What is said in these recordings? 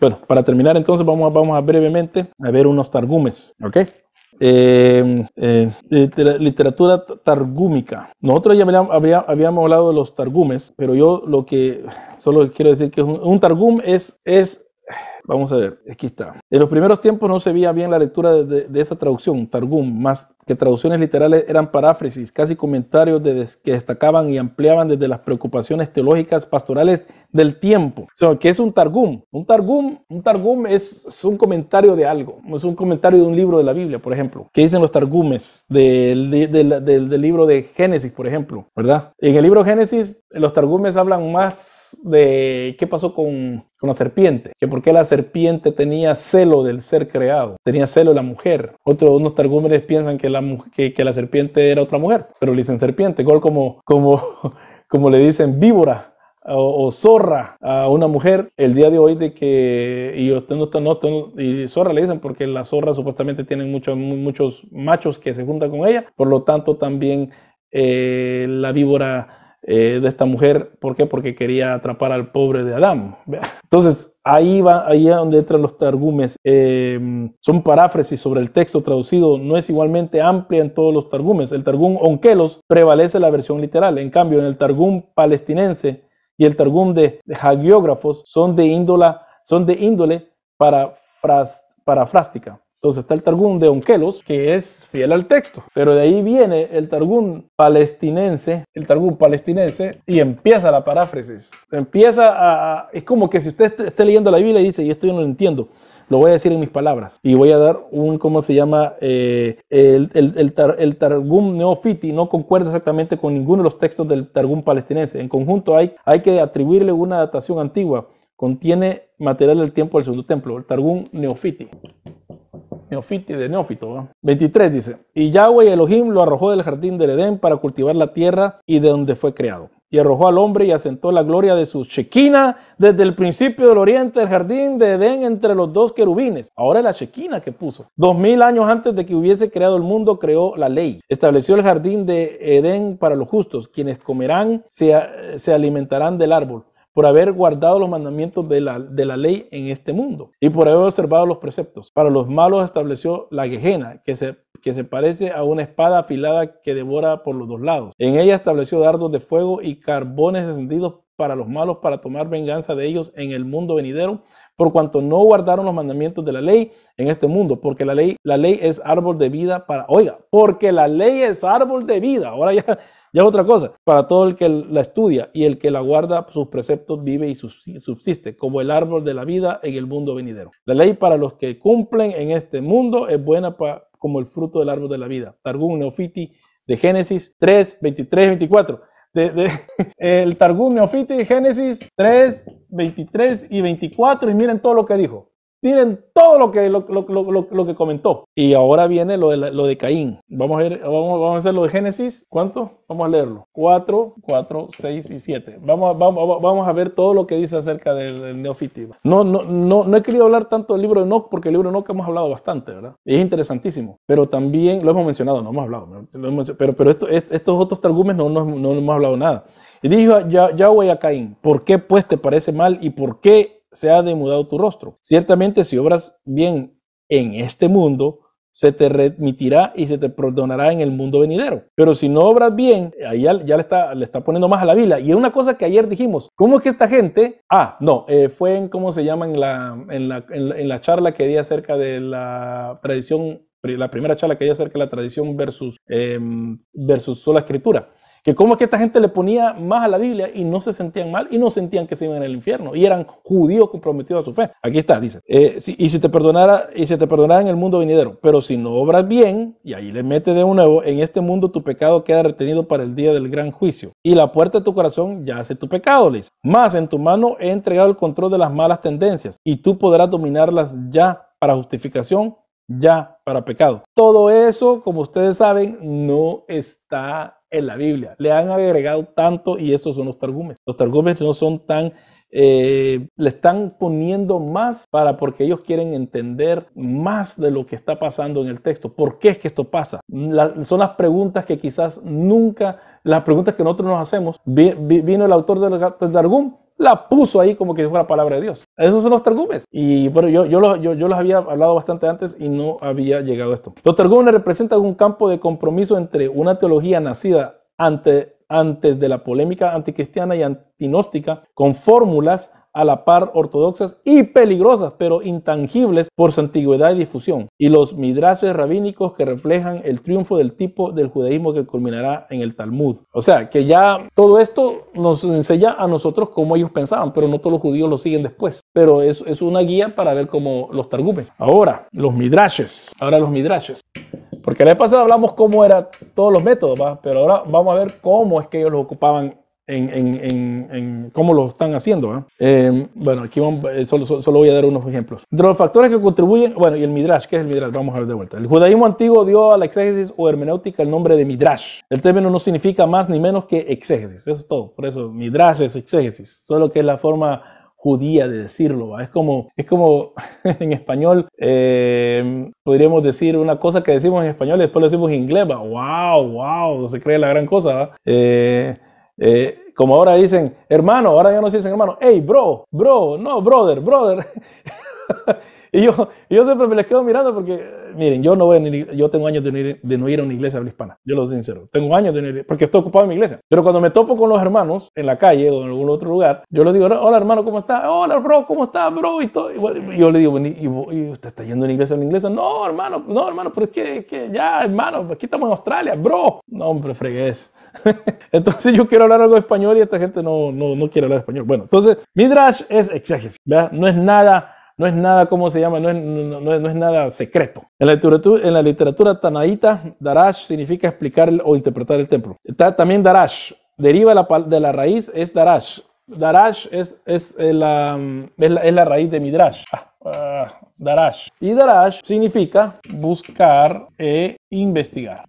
Bueno, para terminar entonces vamos a brevemente a ver unos targumes, ¿ok? Literatura targúmica. Nosotros ya habíamos hablado de los targumes, pero yo lo que solo quiero decir que un targum es vamos a ver, aquí está. En los primeros tiempos no se veía bien la lectura de esa traducción, targum, más que traducciones literales eran paráfrasis, casi comentarios que destacaban y ampliaban desde las preocupaciones teológicas pastorales del tiempo. O sea, ¿qué es un targum? Un targum es un comentario de algo, es un comentario de un libro de la Biblia, por ejemplo. ¿Qué dicen los targumes del libro de Génesis, por ejemplo? ¿Verdad? En el libro de Génesis, los targumes hablan más de qué pasó con la serpiente, que por qué la serpiente tenía celo del ser creado, tenía celo de la mujer. Unos targúmenes piensan que la serpiente era otra mujer, pero le dicen serpiente, igual como le dicen víbora o zorra a una mujer el día de hoy, de que y zorra le dicen porque las zorras supuestamente tienen muchos machos que se juntan con ella, por lo tanto también la víbora de esta mujer, ¿por qué? Porque quería atrapar al pobre de Adán. Entonces ahí es donde entran los targumes. Son paráfrasis sobre el texto traducido, no es igualmente amplia en todos los targumes. El Targum Onkelos prevalece la versión literal, en cambio en el Targum palestinense y el Targum de hagiógrafos son de índole parafrástica. Entonces está el Targum de Onkelos, que es fiel al texto, pero de ahí viene el Targum palestinense, y empieza la paráfrasis. Es como que si usted esté leyendo la Biblia y dice, y esto yo no lo entiendo, lo voy a decir en mis palabras, y voy a dar el Targum neofiti no concuerda exactamente con ninguno de los textos del Targum palestinense. En conjunto hay que atribuirle una datación antigua, contiene material del tiempo del segundo templo, el Targum neofiti. Neofiti de Neófito, ¿no? 23 dice, y Yahweh Elohim lo arrojó del jardín del Edén para cultivar la tierra y de donde fue creado. Y arrojó al hombre y asentó la gloria de su Shekinah desde el principio del oriente del jardín de Edén entre los dos querubines. Ahora es la Shekinah que puso. 2000 años antes de que hubiese creado el mundo, creó la ley. Estableció el jardín de Edén para los justos, quienes comerán, se alimentarán del árbol, por haber guardado los mandamientos de la ley en este mundo y por haber observado los preceptos. Para los malos estableció la Gehenna, que se parece a una espada afilada que devora por los dos lados. En ella estableció dardos de fuego y carbones encendidos para los malos, para tomar venganza de ellos en el mundo venidero, por cuanto no guardaron los mandamientos de la ley en este mundo, porque la ley es árbol de vida para... Oiga, porque la ley es árbol de vida, ahora ya otra cosa, para todo el que la estudia, y el que la guarda sus preceptos vive y subsiste, como el árbol de la vida en el mundo venidero. La ley para los que cumplen en este mundo es buena como el fruto del árbol de la vida. Targum Neofiti de Génesis 3, 23, 24. El Targum Neofiti de Génesis 3, 23 y 24, y miren todo lo que dijo, miren todo lo que comentó. Y ahora viene lo de Caín. Vamos a hacer lo de Génesis, ¿cuánto? Vamos a leerlo, 4, 6 y 7, vamos a ver todo lo que dice acerca del Neofiti. No he querido hablar tanto del libro de Enoc, porque el libro de Enoc hemos hablado bastante, ¿verdad? Y es interesantísimo, pero también lo hemos mencionado, pero estos otros targumes no hemos hablado nada. Y dijo Yahweh a Caín, ¿por qué pues te parece mal y por qué se ha demudado tu rostro? Ciertamente si obras bien en este mundo, se te remitirá y se te perdonará en el mundo venidero. Pero si no obras bien, ahí ya le está poniendo más a la Biblia. Y es una cosa que ayer dijimos, ¿cómo es que esta gente? Fue en, ¿cómo se llama? En la charla que di acerca de la tradición, la primera charla que di acerca de la tradición versus sola escritura. Que cómo es que esta gente le ponía más a la Biblia y no se sentían mal y no sentían que se iban al infierno y eran judíos comprometidos a su fe. Aquí está, dice, y si te perdonara en el mundo venidero, pero si no obras bien, y ahí le mete de nuevo, en este mundo tu pecado queda retenido para el día del gran juicio y la puerta de tu corazón yace tu pecado, le dice, más en tu mano he entregado el control de las malas tendencias y tú podrás dominarlas ya para justificación, ya para pecado. Todo eso, como ustedes saben, no está en la Biblia, le han agregado tanto, y esos son los targumes. Los targumes no son tan, le están poniendo más porque ellos quieren entender más de lo que está pasando en el texto. ¿Por qué es que esto pasa? Son las preguntas que quizás nunca, las preguntas que nosotros nos hacemos. Vino el autor del Targum, la puso ahí como que fuera palabra de Dios. Esos son los targumes. Y bueno, yo los había hablado bastante antes y no había llegado a esto. Los targumes representan un campo de compromiso entre una teología nacida antes de la polémica anticristiana y antinóstica, con fórmulas a la par ortodoxas y peligrosas, pero intangibles por su antigüedad y difusión, y los midrashes rabínicos que reflejan el triunfo del tipo del judaísmo que culminará en el Talmud. O sea, que ya todo esto nos enseña a nosotros cómo ellos pensaban, pero no todos los judíos lo siguen después. Pero es una guía para ver cómo los targumes. Ahora, los midrashes. Porque la vez pasada hablamos cómo eran todos los métodos, ¿va? Pero ahora vamos a ver cómo es que ellos los ocupaban en cómo lo están haciendo, ¿eh? Bueno, aquí solo voy a dar unos ejemplos. De los factores que contribuyen, bueno, y el Midrash, ¿qué es el Midrash? Vamos a ver de vuelta. El judaísmo antiguo dio a la exégesis o hermenéutica el nombre de Midrash. El término no significa más ni menos que exégesis, eso es todo. Por eso Midrash es exégesis, solo que es la forma judía de decirlo, ¿va? Es como en español, podríamos decir una cosa que decimos en español y después lo decimos en inglés, ¿va? Wow, no se cree la gran cosa, ¿va? Como ahora dicen hermano, ahora ya no se dicen hermano, hey bro, no brother. Y yo siempre me les quedo mirando porque, miren, yo tengo años de no ir a una iglesia habla hispana, yo lo soy sincero, tengo años de no ir, porque estoy ocupado en mi iglesia, pero cuando me topo con los hermanos en la calle o en algún otro lugar, yo les digo, hola hermano, ¿cómo está? Hola bro, ¿cómo está bro? Y todo, y yo le digo, ¿y usted está yendo a una iglesia en inglés? No hermano, pero es que ya hermano, aquí estamos en Australia, bro. No hombre, fregues. Entonces yo quiero hablar algo de español y esta gente no quiere hablar español. Bueno, entonces Midrash es exégesis, ¿verdad? No es nada secreto. En la literatura tanaíta, Darash significa explicar o interpretar el templo. También Darash deriva de la raíz, es Darash. Darash es la raíz de Midrash. Darash. Y Darash significa buscar e investigar.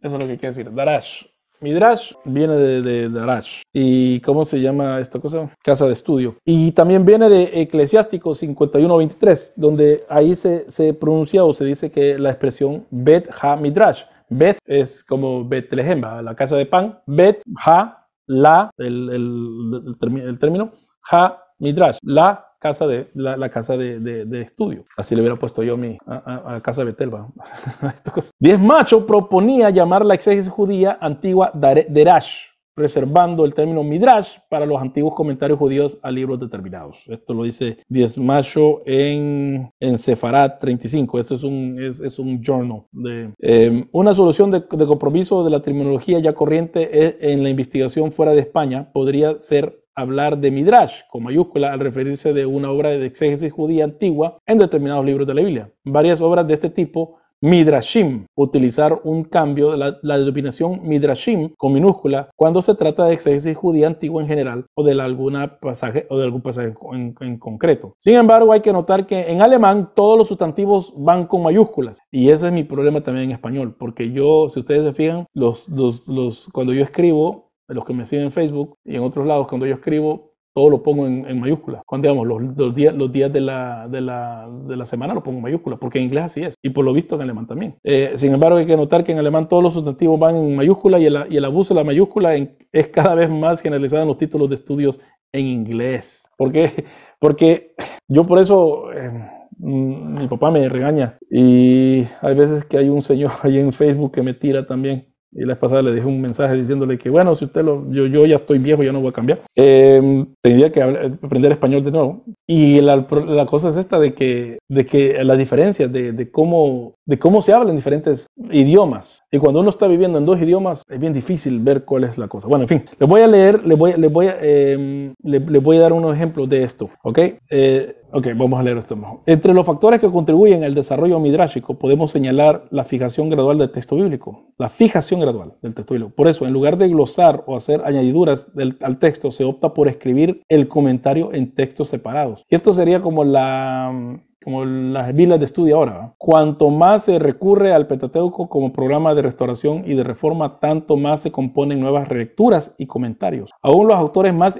Eso es lo que quiere decir, Darash. Midrash viene de Darash. ¿Y cómo se llama esta cosa? Casa de estudio. Y también viene de Eclesiástico 51:23, donde ahí se pronuncia o se dice que la expresión Bet Ha Midrash. Bet es como Betlehem, la casa de pan. Bet Ha, la, el término, Ha Midrash, la casa de estudio. Así le hubiera puesto yo a casa de Betel. Díez Macho proponía llamar la exégesis judía antigua Derash, reservando el término Midrash para los antiguos comentarios judíos a libros determinados. Esto lo dice Díez Macho en Sefarat 35. Esto es un journal. Una solución de compromiso de la terminología ya corriente en la investigación fuera de España podría ser hablar de Midrash con mayúscula al referirse de una obra de exégesis judía antigua en determinados libros de la Biblia. Varias obras de este tipo, Midrashim, utilizar un cambio de la denominación Midrashim con minúscula cuando se trata de exégesis judía antigua en general o de algún pasaje en concreto. Sin embargo, hay que notar que en alemán todos los sustantivos van con mayúsculas y ese es mi problema también en español, porque yo, si ustedes se fijan, cuando yo escribo, los que me siguen en Facebook y en otros lados, cuando yo escribo, todo lo pongo en mayúsculas. Cuando digamos los días de la semana lo pongo en mayúsculas, porque en inglés así es, y por lo visto en alemán también. Sin embargo, hay que notar que en alemán todos los sustantivos van en mayúsculas y el abuso de la mayúscula es cada vez más generalizado en los títulos de estudios en inglés. Porque yo por eso... mi papá me regaña y hay veces que hay un señor ahí en Facebook que me tira también. Y la vez pasada le dejé un mensaje diciéndole que, bueno, si usted yo ya estoy viejo, ya no voy a cambiar. Tendría que aprender español de nuevo. Y la cosa es esta de que las diferencias de cómo se habla en diferentes idiomas. Y cuando uno está viviendo en dos idiomas, es bien difícil ver cuál es la cosa. Bueno, en fin, les voy a dar unos ejemplos de esto, ¿ok? Ok, vamos a leer esto mejor. Entre los factores que contribuyen al desarrollo midrásico podemos señalar la fijación gradual del texto bíblico. Por eso, en lugar de glosar o hacer añadiduras al texto, se opta por escribir el comentario en textos separados. Y esto sería como las Biblias de estudio ahora, ¿eh? Cuanto más se recurre al Pentateuco como programa de restauración y de reforma, tanto más se componen nuevas relecturas y comentarios. Aún los autores más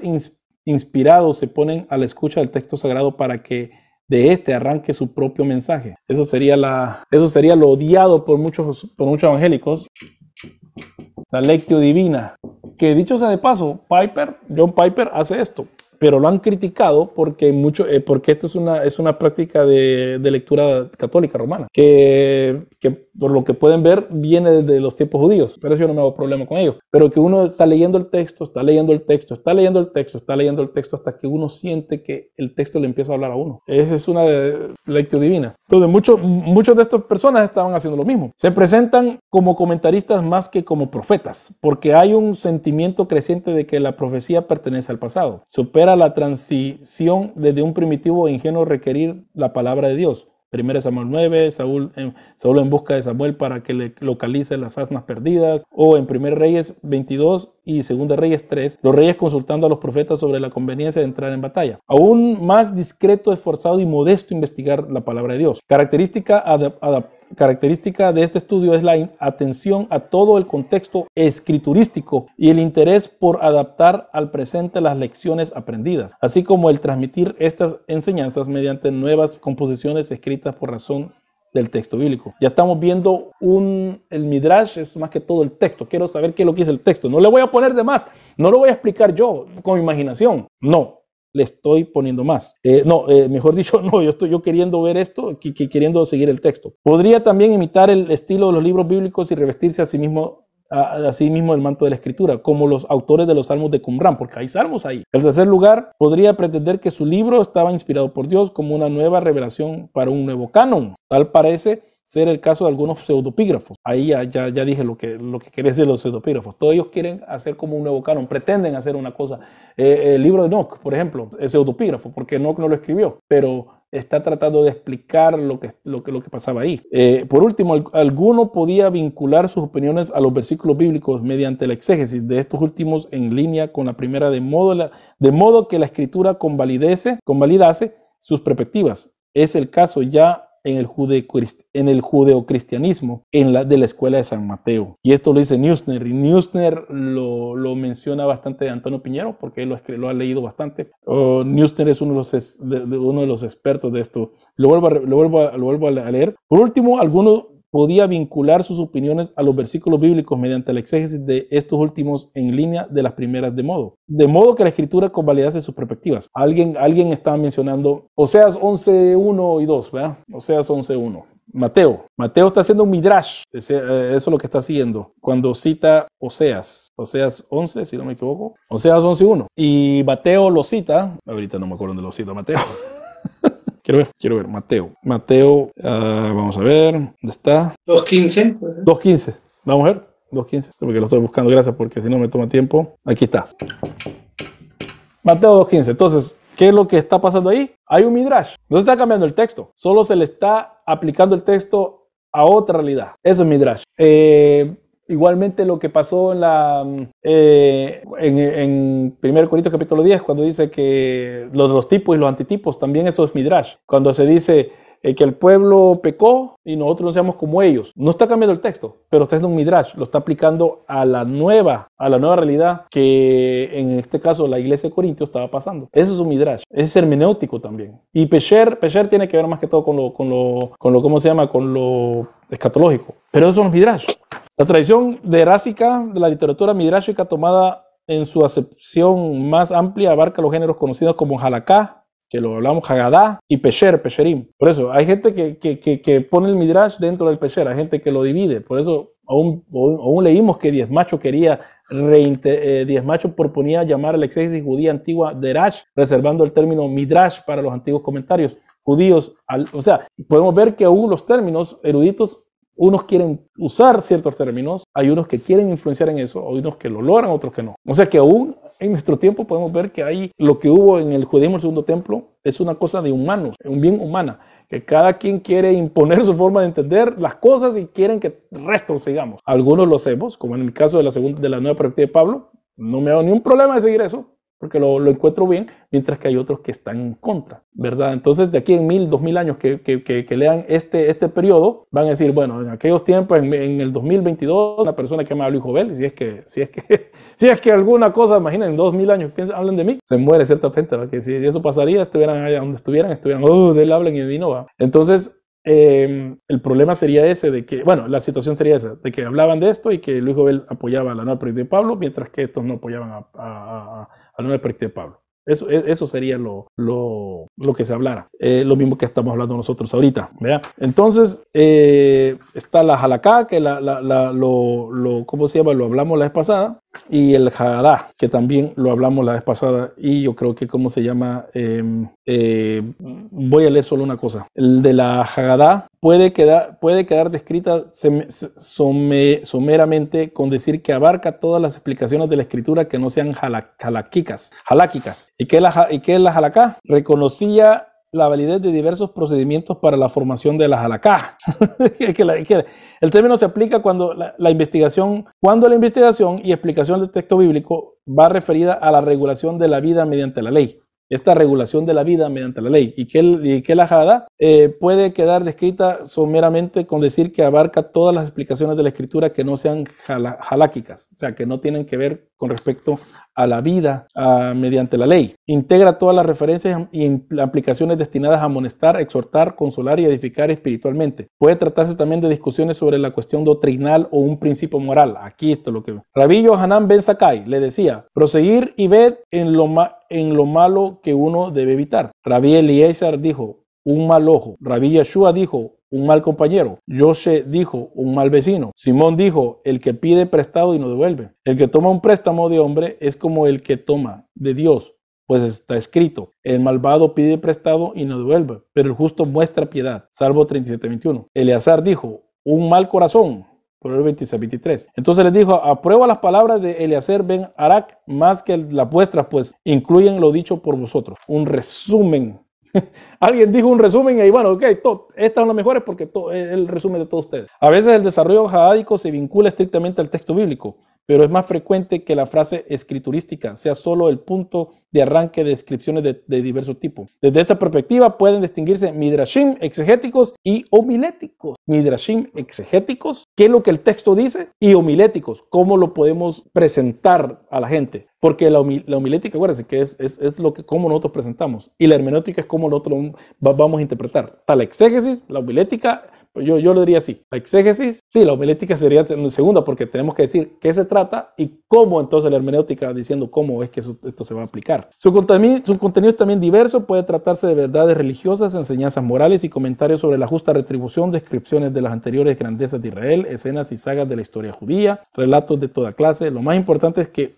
inspirados se ponen a la escucha del texto sagrado para que de este arranque su propio mensaje. Eso sería lo odiado por muchos evangélicos, la lectio divina. que dicho sea de paso, John Piper hace esto, pero lo han criticado porque, porque esto es una práctica de lectura católica romana, que por lo que pueden ver viene desde los tiempos judíos, pero eso yo no me hago problema con ellos, pero que uno está leyendo el texto, hasta que uno siente que el texto le empieza a hablar a uno. Esa es una lectio divina. Entonces muchos de estas personas estaban haciendo lo mismo. Se presentan como comentaristas más que como profetas, porque hay un sentimiento creciente de que la profecía pertenece al pasado, supera la transición desde un primitivo e ingenuo requerir la palabra de Dios. 1 Samuel 9, Saúl en busca de Samuel para que le localice las asnas perdidas, o en 1 Reyes 22 y 2 Reyes 3, los reyes consultando a los profetas sobre la conveniencia de entrar en batalla. Aún más discreto, esforzado y modesto investigar la palabra de Dios. Característica de este estudio es la atención a todo el contexto escriturístico y el interés por adaptar al presente las lecciones aprendidas, así como el transmitir estas enseñanzas mediante nuevas composiciones escritas por razón del texto bíblico. Ya estamos viendo el Midrash es más que todo el texto. Quiero saber qué es lo que dice el texto. No le voy a poner de más, no lo voy a explicar yo con mi imaginación, no. Le estoy poniendo más. Yo queriendo ver esto, queriendo seguir el texto. Podría también imitar el estilo de los libros bíblicos y revestirse a sí mismo el manto de la escritura, como los autores de los salmos de Qumran, porque hay salmos ahí. En tercer lugar, podría pretender que su libro estaba inspirado por Dios como una nueva revelación para un nuevo canon. Tal parece ser el caso de algunos pseudopígrafos. Ahí ya dije lo que quieren decir los pseudopígrafos. Todos ellos quieren hacer como un nuevo canon, pretenden hacer una cosa. El libro de Enoc, por ejemplo, es pseudopígrafo, porque Enoc no lo escribió, pero está tratando de explicar lo que pasaba ahí. Por último, alguno podía vincular sus opiniones a los versículos bíblicos mediante la exégesis de estos últimos en línea con la primera, de modo que la escritura convalidase sus perspectivas. Es el caso ya en el judeocristianismo de la escuela de San Mateo. Y esto lo dice Neusner, y Neusner lo menciona bastante de Antonio Piñero, porque él lo ha leído bastante. Neusner es uno de los expertos de esto. Lo vuelvo a leer. Por último, alguno podía vincular sus opiniones a los versículos bíblicos mediante la exégesis de estos últimos en línea de las primeras, de modo que la escritura convalidase sus perspectivas. Alguien estaba mencionando Oseas 11:1 y 2, ¿verdad? Oseas 11:1. Mateo está haciendo un midrash, eso es lo que está haciendo cuando cita Oseas 11, si no me equivoco, Oseas 11:1, y Mateo lo cita, ahorita no me acuerdo dónde lo cita Mateo. Quiero ver, Mateo, vamos a ver, ¿dónde está? 2.15. 2.15, vamos a ver, 2.15, porque lo estoy buscando, gracias, porque si no me toma tiempo. Aquí está. Mateo 2.15, entonces, ¿qué es lo que está pasando ahí? Hay un midrash, no se está cambiando el texto, solo se le está aplicando el texto a otra realidad. Eso es midrash. Igualmente lo que pasó en 1 Corintios capítulo 10, cuando dice que los tipos y los antitipos, también eso es midrash. Cuando se dice que el pueblo pecó y nosotros no seamos como ellos. No está cambiando el texto, pero está haciendo un midrash, lo está aplicando a la nueva realidad que en este caso la iglesia de Corinto estaba pasando. Eso es un midrash, es hermenéutico también. Y Pesher tiene que ver más que todo con lo escatológico, pero eso son los midrash. La tradición derásica de la literatura midrashica tomada en su acepción más amplia abarca los géneros conocidos como Jalacá, que lo hablamos, Hagadá, y Pesherim. Por eso, hay gente que pone el midrash dentro del Pesher, hay gente que lo divide. Por eso, aún leímos que Díez Macho proponía llamar a la exégesis judía antigua Darash, reservando el término midrash para los antiguos comentarios judíos. O sea, podemos ver que aún los términos eruditos, unos quieren usar ciertos términos, hay unos que quieren influenciar en eso, hay unos que lo logran, otros que no. O sea que aún en nuestro tiempo podemos ver que hay lo que hubo en el judaísmo del segundo templo es una cosa de humanos, un bien humana, que cada quien quiere imponer su forma de entender las cosas y quieren que el resto lo sigamos. Algunos lo hacemos, como en el caso de la nueva perspectiva de Pablo, no me hago ni un problema de seguir eso, porque lo encuentro bien, mientras que hay otros que están en contra, ¿verdad? Entonces, de aquí en 1,000, 2,000 años que lean este periodo, van a decir, bueno, en aquellos tiempos, en el 2022, una persona que llama Luis Jovel, si es que alguna cosa, imaginen, en 2,000 años, hablan de mí, se muere cierta gente, ¿verdad? Que si eso pasaría, estuvieran allá donde estuvieran, de él hablan y de mí no va. Entonces, El problema sería ese de que, bueno, la situación sería esa, de que hablaban de esto y que Luis Jovel apoyaba a la nueva práctica de Pablo, mientras que estos no apoyaban a la nueva práctica de Pablo. Eso sería lo que se hablara. Lo mismo que estamos hablando nosotros ahorita, ¿verdad? Entonces, está la Jalacá, que ¿cómo se llama? Lo hablamos la vez pasada. Y el Hagadá, que también lo hablamos la vez pasada. Y yo creo que, ¿cómo se llama? Voy a leer solo una cosa. El de la Hagadá puede quedar descrita someramente con decir que abarca todas las explicaciones de la escritura que no sean jaláquicas. ¿Y qué es la Jalacá? Reconocía la validez de diversos procedimientos para la formación de la Jalacá. El término se aplica cuando la investigación y explicación del texto bíblico va referida a la regulación de la vida mediante la ley. Esta regulación de la vida mediante la ley. ¿Y que la Hagadá puede quedar descrita someramente con decir que abarca todas las explicaciones de la escritura que no sean jaláquicas, o sea, que no tienen que ver con respecto a la vida mediante la ley. Integra todas las referencias y aplicaciones destinadas a amonestar, exhortar, consolar y edificar espiritualmente. Puede tratarse también de discusiones sobre la cuestión doctrinal o un principio moral. Aquí esto es lo que... Rabí Yohanan ben Sakai le decía, proseguir y ver en lo malo que uno debe evitar. Rabí Eliezer dijo, un mal ojo. Rabí Yeshua dijo, un mal compañero. Yoshe dijo, un mal vecino. Simón dijo, el que pide prestado y no devuelve. El que toma un préstamo de hombre es como el que toma de Dios, pues está escrito, el malvado pide prestado y no devuelve, pero el justo muestra piedad. Salmo 37:21. Eleazar dijo, un mal corazón. Proverbios 26:23. Entonces les dijo, aprueba las palabras de Eleazar ben Arak más que las vuestras, pues incluyen lo dicho por vosotros. Un resumen. Alguien dijo un resumen y bueno, ok, estas son las mejores porque el resumen de todos ustedes. A veces el desarrollo jadádico se vincula estrictamente al texto bíblico, pero es más frecuente que la frase escriturística sea solo el punto de arranque de descripciones de diverso tipo. Desde esta perspectiva pueden distinguirse Midrashim exegéticos y homiléticos. Midrashim exegéticos, ¿qué es lo que el texto dice? Y homiléticos, ¿cómo lo podemos presentar a la gente? Porque la homilética, acuérdense, que es lo que, cómo nosotros presentamos. Y la hermenéutica es cómo nosotros vamos a interpretar. Está la exégesis, la homilética... Yo lo diría así, la exégesis, sí, la homilética sería segunda porque tenemos que decir qué se trata y cómo entonces la hermenéutica diciendo cómo es que esto se va a aplicar. Su contenido es también diverso, puede tratarse de verdades religiosas, enseñanzas morales y comentarios sobre la justa retribución, descripciones de las anteriores grandezas de Israel, escenas y sagas de la historia judía, relatos de toda clase. Lo más importante es que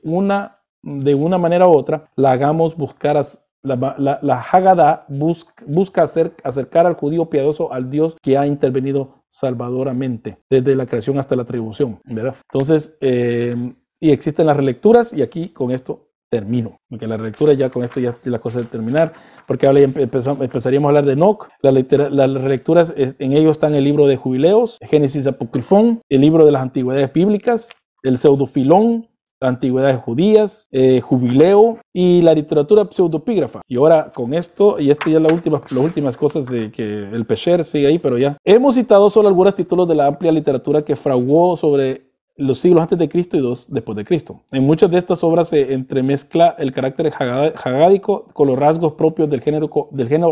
de una manera u otra la hagamos buscar a la Hagadá busca acercar al judío piadoso al Dios que ha intervenido salvadoramente desde la creación hasta la atribución, ¿verdad? Entonces, y existen las relecturas, y aquí con esto termino, porque la relectura ya con esto ya es la cosa de terminar, porque ahora empezaríamos a hablar de Enoc. Las relecturas, en ellos están el libro de Jubileos, Génesis apocrifón, el libro de las Antigüedades Bíblicas, el Pseudofilón, Antigüedades judías, Jubileo y la literatura pseudopígrafa. Y ahora con esto, y esto ya es las últimas cosas de que el Pesher sigue ahí, pero ya. Hemos citado solo algunos títulos de la amplia literatura que fraguó sobre los siglos antes de Cristo y dos después de Cristo. En muchas de estas obras se entremezcla el carácter hagádico con los rasgos propios del género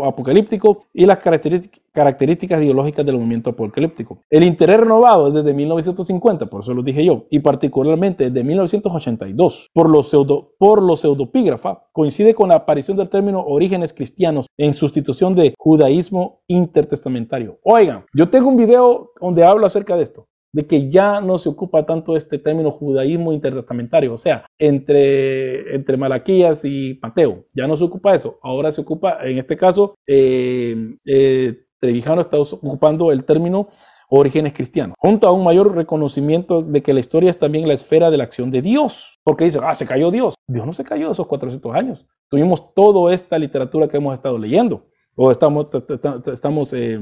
apocalíptico y las características ideológicas del movimiento apocalíptico. El interés renovado es desde 1950, por eso lo dije yo, y particularmente desde 1982 por los pseudopígrafos coincide con la aparición del término orígenes cristianos en sustitución de judaísmo intertestamentario. Oigan, yo tengo un video donde hablo acerca de esto, de que ya no se ocupa tanto este término judaísmo intertestamentario, o sea, entre Malaquías y Mateo, ya no se ocupa eso, ahora se ocupa, en este caso, Trevijano está ocupando el término orígenes cristianos, junto a un mayor reconocimiento de que la historia es también la esfera de la acción de Dios, porque dice, se cayó Dios. Dios no se cayó esos 400 años, tuvimos toda esta literatura que hemos estado leyendo, o estamos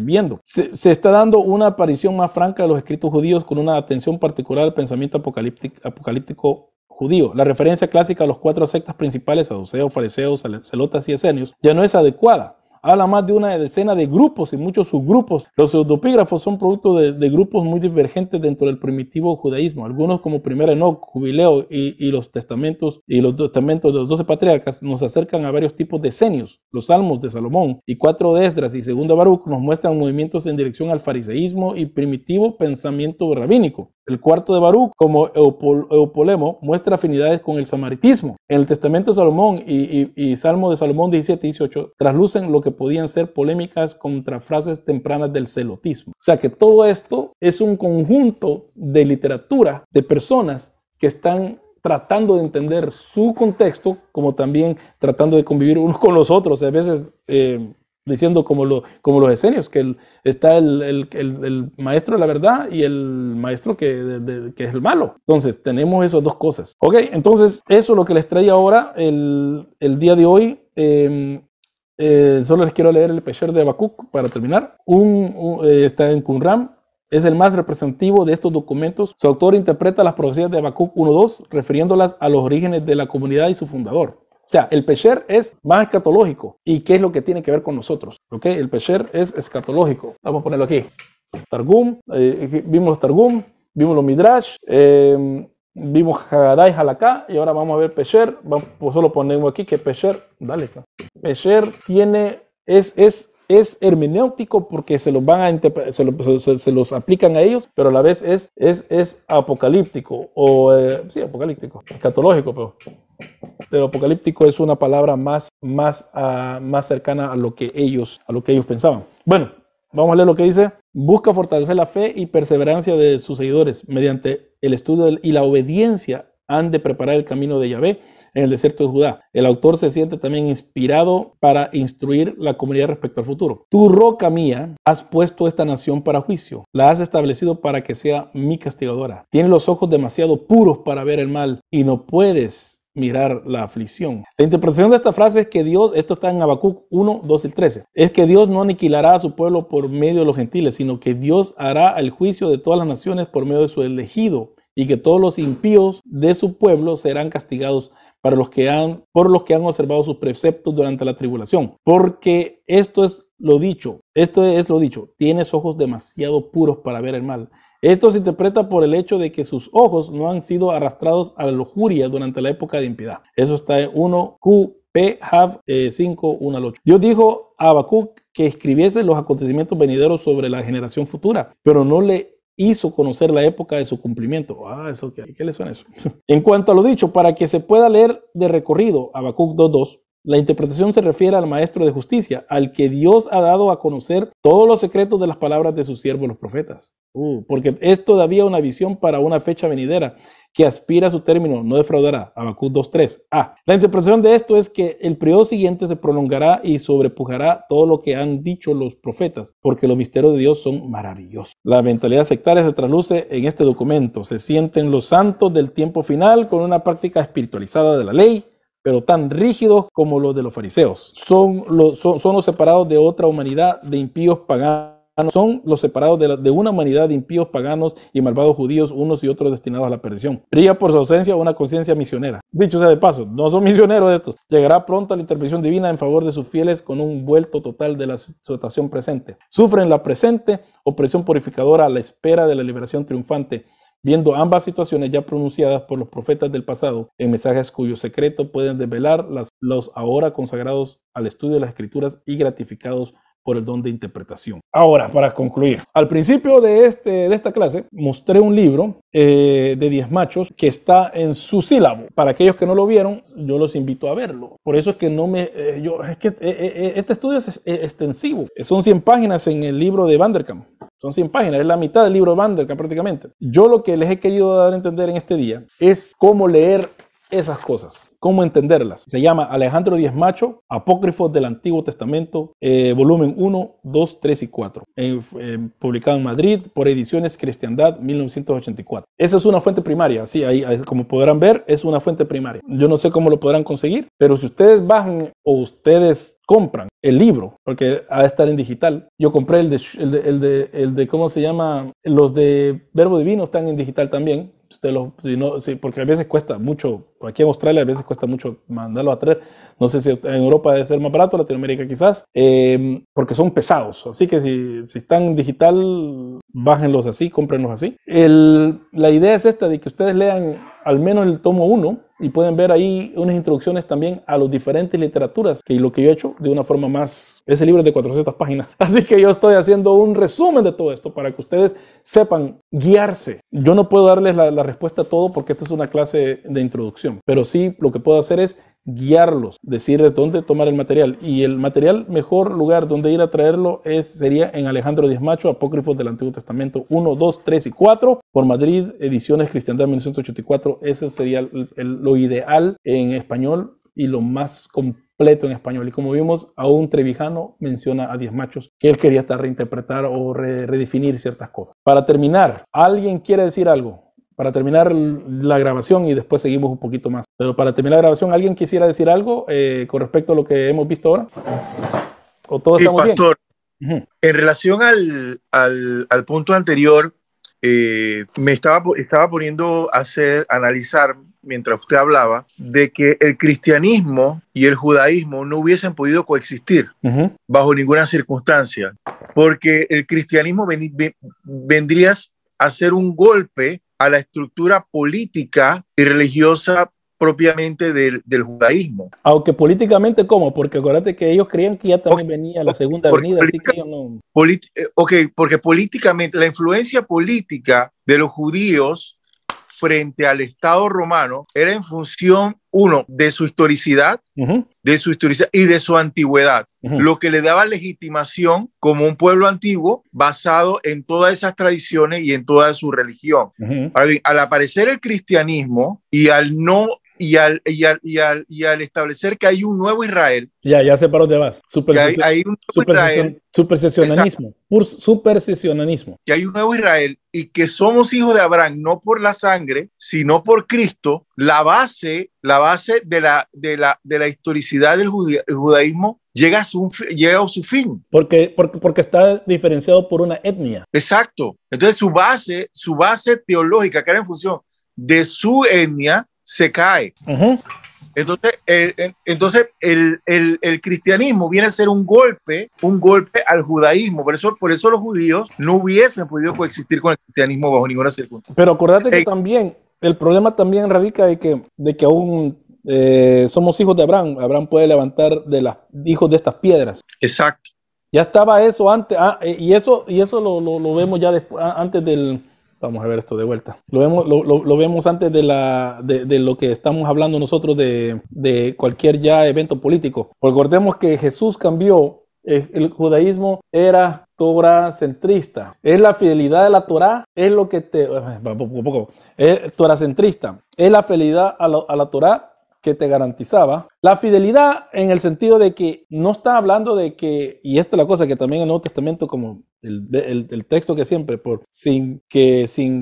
viendo. Se está dando una aparición más franca de los escritos judíos con una atención particular al pensamiento apocalíptico judío. La referencia clásica a los cuatro sectas principales, saduceos, fariseos, celotas y esenios, ya no es adecuada. habla más de una decena de grupos y muchos subgrupos. Los pseudopígrafos son producto de grupos muy divergentes dentro del primitivo judaísmo. Algunos como Primer Enoc, Jubileo y los testamentos de los 12 patriarcas nos acercan a varios tipos de senios. Los Salmos de Salomón y Cuatro de Esdras y Segunda Baruch nos muestran movimientos en dirección al fariseísmo y primitivo pensamiento rabínico. El Cuarto de Baruc, como Eupolemo, muestra afinidades con el samaritismo. En el Testamento de Salomón y Salmo de Salomón 17 y 18 traslucen lo que podían ser polémicas contra frases tempranas del celotismo. O sea que todo esto es un conjunto de literatura, de personas que están tratando de entender su contexto, como también tratando de convivir unos con los otros. A veces diciendo como los esenios, que está el maestro de la verdad y el maestro que es el malo. Entonces tenemos esas dos cosas. Ok, entonces eso es lo que les traía ahora el día de hoy. Solo les quiero leer el Pesher de Habacuc para terminar. Está en Qumran. Es el más representativo de estos documentos. Su autor interpreta las profecías de Habacuc 1:2 refiriéndolas a los orígenes de la comunidad y su fundador. O sea, el Pesher es más escatológico. ¿Y qué es lo que tiene que ver con nosotros? ¿Ok? El Pesher es escatológico. Vamos a ponerlo aquí. Targum. Vimos los Targum. Vimos los Midrash. Vimos Hagadá y Jalacá. Y ahora vamos a ver Pesher. Pues solo ponemos aquí que Pesher. Dale. Pesher tiene... Es hermenéutico porque se los aplican a ellos, pero a la vez es apocalíptico, o sí, apocalíptico, escatológico, pero apocalíptico es una palabra más cercana a lo que ellos pensaban. Bueno, vamos a leer lo que dice. Busca fortalecer la fe y perseverancia de sus seguidores mediante el estudio y la obediencia. Han de preparar el camino de Yahvé en el desierto de Judá. El autor se siente también inspirado para instruir la comunidad respecto al futuro. Tu roca mía, has puesto esta nación para juicio. La has establecido para que sea mi castigadora. Tienes los ojos demasiado puros para ver el mal y no puedes mirar la aflicción. La interpretación de esta frase es que Dios, esto está en Habacuc 1, 2 y 13, es que Dios no aniquilará a su pueblo por medio de los gentiles, sino que Dios hará el juicio de todas las naciones por medio de su elegido, y que todos los impíos de su pueblo serán castigados por los que han observado sus preceptos durante la tribulación. Porque esto es lo dicho, tienes ojos demasiado puros para ver el mal. Esto se interpreta por el hecho de que sus ojos no han sido arrastrados a la lujuria durante la época de impiedad. Eso está en 1 Q. 5, 1 al 8. Dios dijo a Habacuc que escribiese los acontecimientos venideros sobre la generación futura, pero no le hizo conocer la época de su cumplimiento. Eso ¿qué le suena eso? En cuanto a lo dicho, para que se pueda leer de recorrido, Habacuc 2:2, la interpretación se refiere al maestro de justicia, al que Dios ha dado a conocer todos los secretos de las palabras de sus siervos los profetas. Porque es todavía una visión para una fecha venidera que aspira a su término, no defraudará. Habacuc 2:3. La interpretación de esto es que el periodo siguiente se prolongará y sobrepujará todo lo que han dicho los profetas, porque los misterios de Dios son maravillosos. La mentalidad sectaria se trasluce en este documento. Se sienten los santos del tiempo final con una práctica espiritualizada de la ley, pero tan rígidos como los de los fariseos. Son los separados de otra humanidad de impíos paganos. Son los separados de una humanidad de impíos paganos y malvados judíos, unos y otros destinados a la perdición. Brilla por su ausencia una conciencia misionera. Dicho sea de paso, no son misioneros estos. Llegará pronto a la intervención divina en favor de sus fieles con un vuelto total de la situación presente. Sufren la presente opresión purificadora a la espera de la liberación triunfante, viendo ambas situaciones ya pronunciadas por los profetas del pasado en mensajes cuyo secreto pueden desvelar los ahora consagrados al estudio de las escrituras y gratificados por el don de interpretación. Ahora, para concluir, al principio de esta clase mostré un libro de Díez Macho que está en su sílabo. Para aquellos que no lo vieron, yo los invito a verlo. Por eso es que este estudio es extensivo. Son 100 páginas en el libro de Van der Kamp. Son 100 páginas, es la mitad del libro de Van der Kamp prácticamente. Yo lo que les he querido dar a entender en este día es cómo leer esas cosas, cómo entenderlas. Se llama Alejandro Díez Macho, Apócrifos del Antiguo Testamento, volumen 1, 2, 3 y 4, publicado en Madrid por Ediciones Cristiandad, 1984. Esa es una fuente primaria, sí, ahí, como podrán ver, es una fuente primaria. Yo no sé cómo lo podrán conseguir, pero si ustedes bajan o ustedes compran el libro, porque ha de estar en digital. Yo compré los de Verbo Divino están en digital también. Porque a veces cuesta mucho, aquí en Australia a veces cuesta mucho mandarlo a traer. No sé si en Europa debe ser más barato, Latinoamérica quizás, porque son pesados. Así que si están digital, bájenlos así, cómprenlos así. La idea es esta, de que ustedes lean al menos el tomo 1 y pueden ver ahí unas introducciones también a las diferentes literaturas, que lo que yo he hecho de una forma más... Ese libro es de 400 páginas. Así que yo estoy haciendo un resumen de todo esto para que ustedes sepan guiarse. Yo no puedo darles la respuesta a todo porque esta es una clase de introducción, pero sí lo que puedo hacer es guiarlos, decirles dónde tomar el material. Y el material, mejor lugar donde ir a traerlo sería en Alejandro Díez Macho, Apócrifos del Antiguo Testamento 1, 2, 3 y 4, por Madrid, Ediciones Cristiandad 1984. Ese sería lo ideal en español y lo más completo en español. Y como vimos, aún Trevijano menciona a Díez Machos, que él quería hasta reinterpretar o redefinir ciertas cosas. Para terminar, ¿alguien quiere decir algo? Para terminar la grabación y después seguimos un poquito más. Pero para terminar la grabación, ¿alguien quisiera decir algo con respecto a lo que hemos visto ahora? ¿O todos estamos pastor, bien? Pastor, en relación al punto anterior, me estaba poniendo a analizar, mientras usted hablaba, de que el cristianismo y el judaísmo no hubiesen podido coexistir bajo ninguna circunstancia, porque el cristianismo vendría a hacer un golpe a la estructura política y religiosa propiamente del judaísmo. Aunque políticamente, ¿cómo? Porque acuérdate que ellos creían que ya también venía la segunda venida, así que ellos no... porque políticamente, la influencia política de los judíos frente al Estado romano era en función, uno, de su historicidad, y de su antigüedad, lo que le daba legitimación como un pueblo antiguo basado en todas esas tradiciones y en toda su religión. Al aparecer el cristianismo y al establecer que hay un nuevo Israel. Ya sé para dónde vas. Supersesión, que hay un nuevo Israel y que somos hijos de Abraham, no por la sangre, sino por Cristo. La base de la historicidad del judaísmo llega a su fin. Porque está diferenciado por una etnia. Exacto. Entonces su base teológica, que era en función de su etnia, se cae. Entonces, el cristianismo viene a ser un golpe al judaísmo. Por eso los judíos no hubiesen podido coexistir con el cristianismo bajo ninguna circunstancia. Pero acordate que también, el problema también radica de que aún somos hijos de Abraham. Abraham puede levantar de los hijos de estas piedras. Exacto. Ya estaba eso antes, y eso lo vemos ya después, antes del... Vamos a ver esto de vuelta. Lo vemos antes de lo que estamos hablando nosotros de cualquier ya evento político. Recordemos que Jesús cambió. El judaísmo era Torah centrista. Es la fidelidad de la Torah, es lo que te... Es Torah centrista. Es la fidelidad a la Torah que te garantizaba. La fidelidad en el sentido de que no está hablando de que, y esta es la cosa que también en el Nuevo Testamento, como el texto que siempre, sin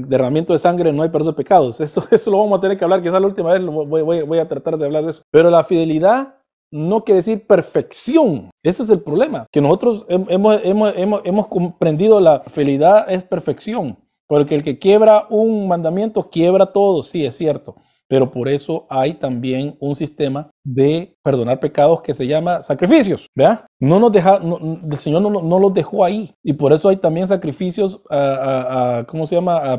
derramamiento de sangre no hay perdón de pecados. Eso lo vamos a tener que hablar, quizás la última vez voy a tratar de hablar de eso. Pero la fidelidad no quiere decir perfección. Ese es el problema, que nosotros hemos comprendido la fidelidad es perfección, porque el que quiebra un mandamiento quiebra todo, sí, es cierto. Pero por eso hay también un sistema de perdonar pecados que se llama sacrificios, ¿verdad? El Señor no los dejó ahí. Y por eso hay también sacrificios a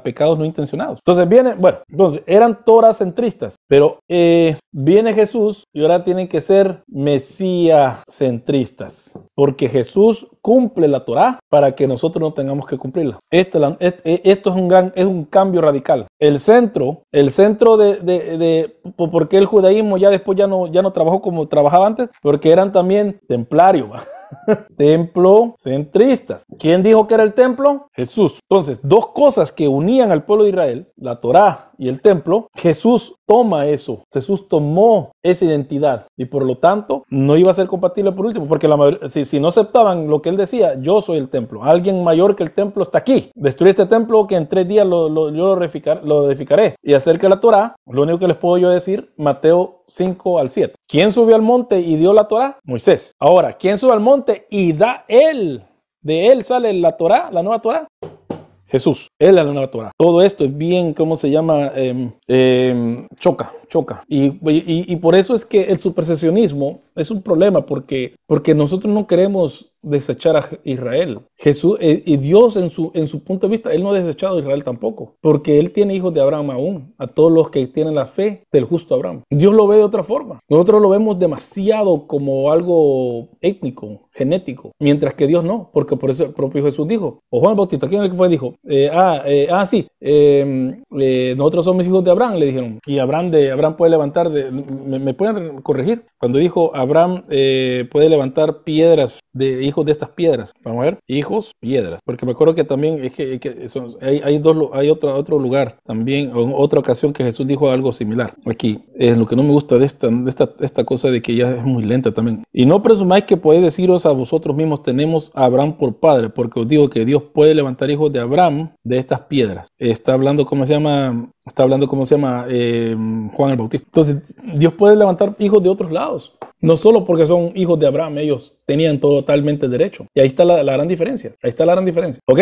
pecados no intencionados. Entonces eran toracentristas, pero viene Jesús y ahora tienen que ser mesíacentristas, porque Jesús cumple la Torá para que nosotros no tengamos que cumplirla. Esto es un cambio radical. El centro de por qué el judaísmo ya después ya no trabajó como trabajaba antes, porque eran también templarios. Templo centristas. ¿Quién dijo que era el templo? Jesús. Entonces, dos cosas que unían al pueblo de Israel, la Torá y el templo, Jesús toma eso. Jesús tomó esa identidad y por lo tanto no iba a ser compatible por último, porque si no aceptaban lo que él decía, yo soy el templo. Alguien mayor que el templo está aquí. Destruir este templo que en 3 días yo lo edificaré. Y acerca de la Torá, lo único que les puedo yo decir, Mateo 5 al 7. ¿Quién subió al monte y dio la Torá? Moisés. Ahora, ¿quién sube al monte y da él? De él sale la Torá, la nueva Torá. Jesús, él es la nueva Torah. Todo esto es bien, ¿cómo se llama? Choca. Y por eso es que el supersesionismo es un problema, porque nosotros no queremos desechar a Israel. Jesús y Dios en su punto de vista, él no ha desechado a Israel tampoco, porque él tiene hijos de Abraham aún, a todos los que tienen la fe del justo Abraham. Dios lo ve de otra forma. Nosotros lo vemos demasiado como algo étnico, genético, mientras que Dios no, porque por eso el propio Jesús dijo, o Juan Bautista, ¿quién es el que fue? Dijo, nosotros somos hijos de Abraham, le dijeron, y Abraham puede levantar, me pueden corregir, cuando dijo Abraham puede levantar piedras, de hijos de estas piedras, vamos a ver, hijos, piedras, porque me acuerdo que también es que son, hay otro lugar también, en otra ocasión que Jesús dijo algo similar, aquí, es lo que no me gusta de esta cosa de que ya es muy lenta también, y no presumáis que podéis deciros a vosotros mismos, tenemos a Abraham por padre, porque os digo que Dios puede levantar hijos de Abraham de estas piedras. Está hablando, ¿cómo se llama? Juan el Bautista. Entonces, Dios puede levantar hijos de otros lados. No solo porque son hijos de Abraham, ellos tenían totalmente derecho. Y ahí está la gran diferencia. Ahí está la gran diferencia. ¿Ok?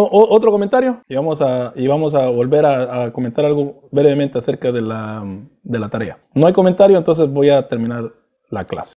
¿Otro comentario? Y vamos a volver a comentar algo brevemente acerca de la tarea. No hay comentario, entonces voy a terminar la clase.